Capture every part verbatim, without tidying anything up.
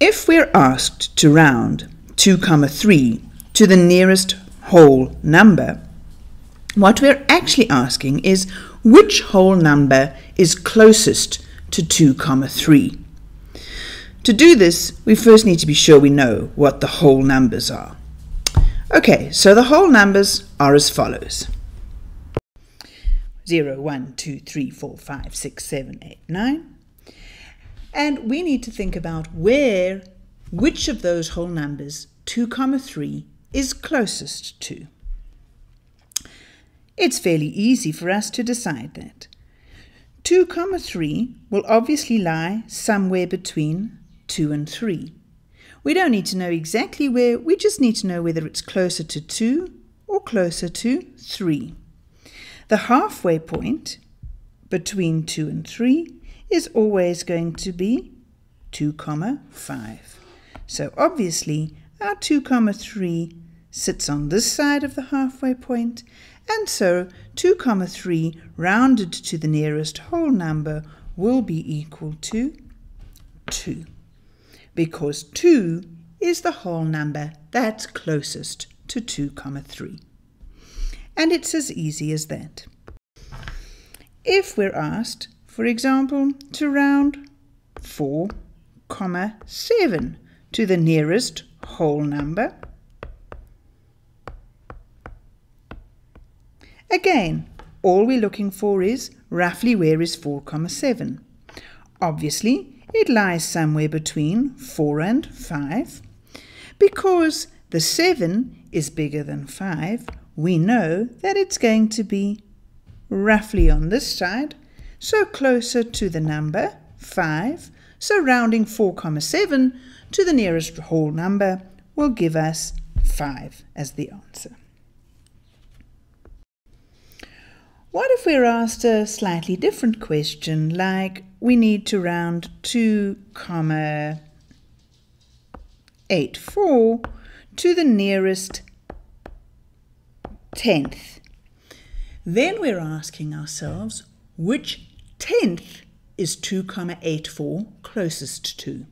If we're asked to round two comma three to the nearest whole number, what we're actually asking is which whole number is closest to two comma three. To do this, we first need to be sure we know what the whole numbers are. Okay, so the whole numbers are as follows. zero, one, two, three, four, five, six, seven, eight, nine. And we need to think about where, which of those whole numbers two comma three is closest to. It's fairly easy for us to decide that. two comma three will obviously lie somewhere between two and three. We don't need to know exactly where, we just need to know whether it's closer to two or closer to three. The halfway point between two and three is always going to be two comma five. So obviously our two comma three sits on this side of the halfway point, and so two comma three rounded to the nearest whole number will be equal to two, because two is the whole number that's closest to two comma three. And it's as easy as that. If we're asked, for example, to round four comma seven to the nearest whole number, again, all we're looking for is roughly where is four comma seven. Obviously, it lies somewhere between four and five. Because the seven is bigger than five, we know that it's going to be roughly on this side, so closer to the number five. So rounding four comma seven to the nearest whole number will give us five as the answer. What if we're asked a slightly different question, like we need to round two comma eight four to the nearest tenth? Then we're asking ourselves, which tenth is two comma eight four closest to?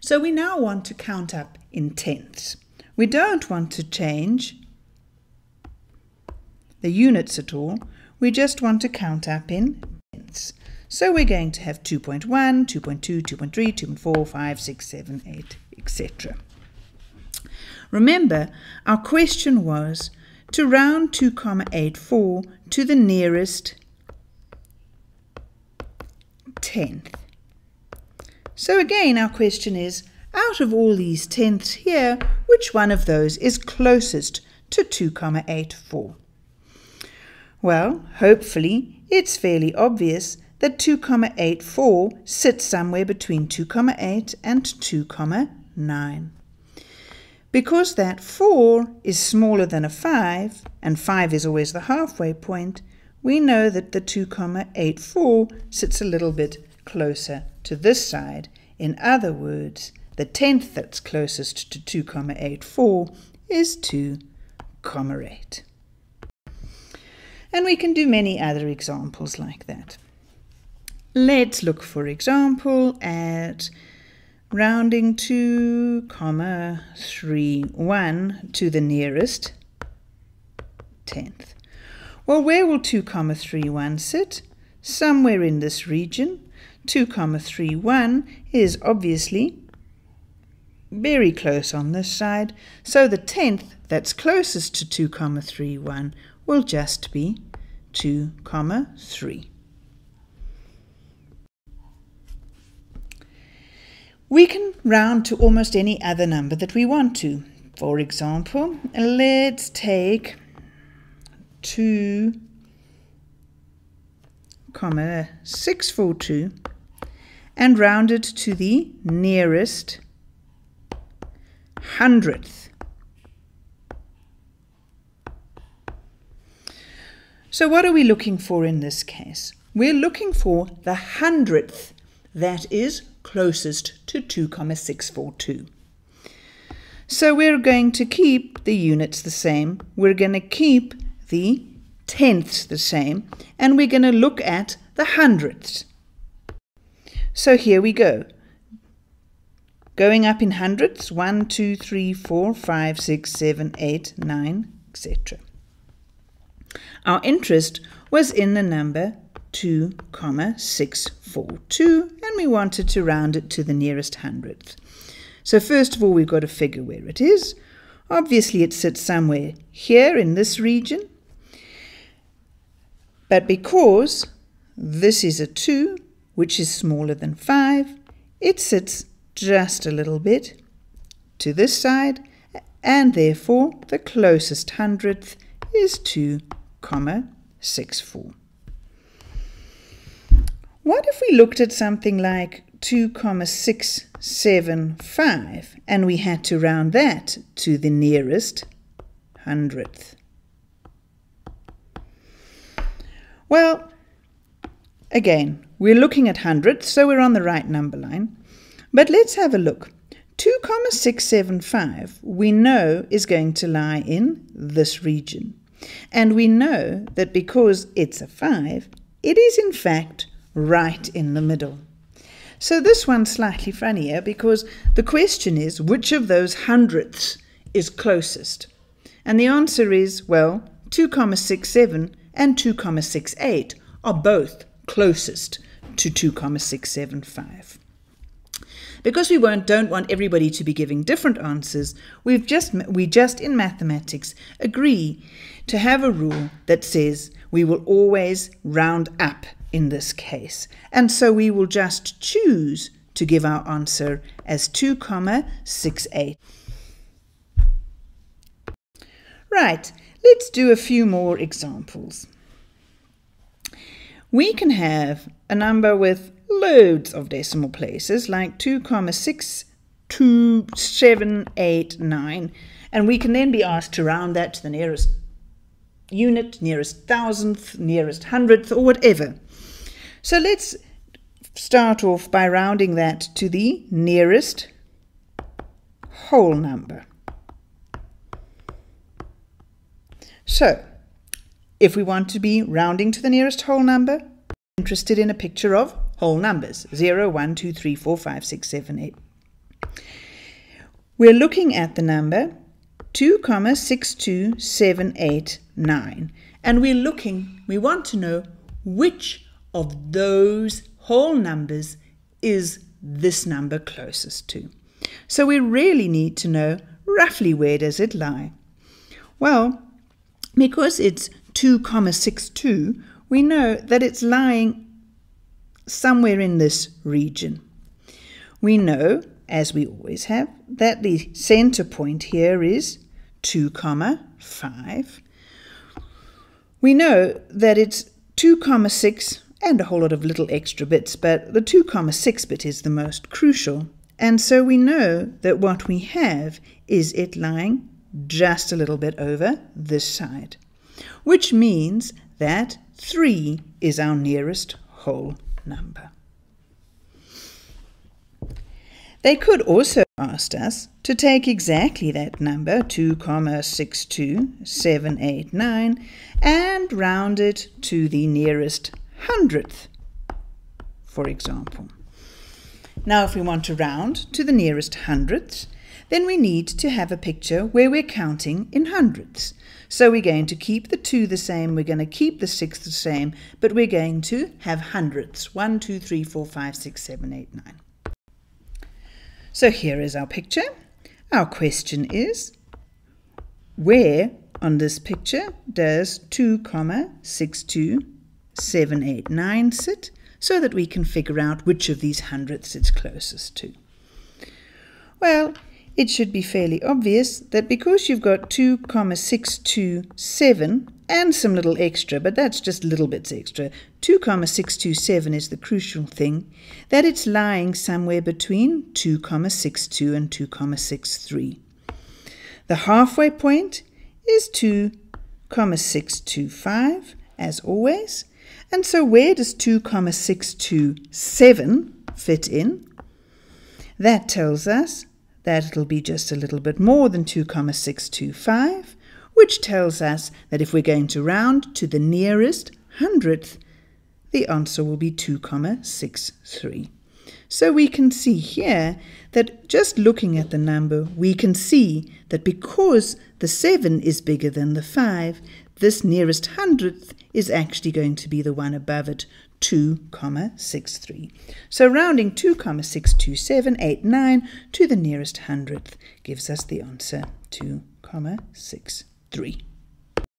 So we now want to count up in tenths. We don't want to change the units at all. We just want to count up in tenths. So we're going to have two point one, two point two, two point three, two point four, five, six, seven, eight, et cetera. Remember, our question was to round two comma eight four to the nearest tenth. So again, our question is, out of all these tenths here, which one of those is closest to two comma eight four? Well, hopefully, it's fairly obvious that two comma eight four sits somewhere between two comma eight and two comma nine. Because that four is smaller than a five, and five is always the halfway point, we know that the two comma eight four sits a little bit closer to this side. In other words, the tenth that's closest to two comma eight four is two comma eight. And we can do many other examples like that. Let's look, for example, at rounding two comma three one to the nearest tenth. Well, where will two comma three one sit? Somewhere in this region. two comma three one is obviously very close on this side, so the tenth that's closest to two comma three one will just be two comma three. We can round to almost any other number that we want to. For example, let's take two comma six four two and round it to the nearest hundredth. So what are we looking for in this case? We're looking for the hundredth that is closest to two comma six four two. So we're going to keep the units the same, we're going to keep the tenths the same, and we're going to look at the hundredths. So here we go. Going up in hundreds, one, two, three, four, five, six, seven, eight, nine, et cetera. Our interest was in the number two, six, four, two, and we wanted to round it to the nearest hundredth. So first of all, we've got to figure where it is. Obviously, it sits somewhere here in this region. But because this is a two, which is smaller than five, it sits just a little bit to this side, and therefore the closest hundredth is two, six, four. What if we looked at something like two, six, seven, five, and we had to round that to the nearest hundredth? Well, again, we're looking at hundredths, so we're on the right number line. But let's have a look. two, six, seven, five we know is going to lie in this region. And we know that because it's a five, it is in fact right in the middle. So this one's slightly funnier because the question is, which of those hundredths is closest? And the answer is, well, two, six, seven and two, six, eight are both closest to two, six, seven, five. Because we won't, don't want everybody to be giving different answers, we've just, we just in mathematics agree to have a rule that says we will always round up in this case. And so we will just choose to give our answer as two, six, eight. Right, let's do a few more examples. We can have a number with loads of decimal places like two, six, two, seven, eight, nine, and we can then be asked to round that to the nearest unit, nearest thousandth, nearest hundredth, or whatever. So let's start off by rounding that to the nearest whole number. So if we want to be rounding to the nearest whole number, we're interested in a picture of whole numbers, zero, one, two, three, four, five, six, seven, eight. We're looking at the number two, six, two, seven, eight, nine, and we're looking, we want to know which of those whole numbers is this number closest to. So we really need to know roughly where does it lie. Well, because it's two, six, two, we know that it's lying somewhere in this region. We know, as we always have, that the center point here is two, five. We know that it's two, six and a whole lot of little extra bits, but the two, six bit is the most crucial. And so we know that what we have is it lying just a little bit over this side, which means that three is our nearest whole number. They could also ask us to take exactly that number two, six, two, seven, eight, nine and round it to the nearest hundredth, for example. Now if we want to round to the nearest hundredths, then we need to have a picture where we're counting in hundredths. So we're going to keep the two the same, we're going to keep the six the same, but we're going to have hundredths. one, two, three, four, five, six, seven, eight, nine. So here is our picture. Our question is, where on this picture does two, six, two, seven, eight, nine sit, so that we can figure out which of these hundredths it's closest to? Well, it should be fairly obvious that because you've got two, six, two, seven and some little extra, but that's just little bits extra, two, six, two, seven is the crucial thing, that it's lying somewhere between two, six, two and two, six, three. The halfway point is two, six, two, five, as always. And so where does two, six, two, seven fit in? That tells us that it'll be just a little bit more than two, six, two, five, which tells us that if we're going to round to the nearest hundredth, the answer will be two, six, three. So we can see here that just looking at the number, we can see that because the seven is bigger than the five, this nearest hundredth is actually going to be the one above it, two comma six three. So rounding two comma six two seven eight nine to the nearest hundredth gives us the answer two comma six three.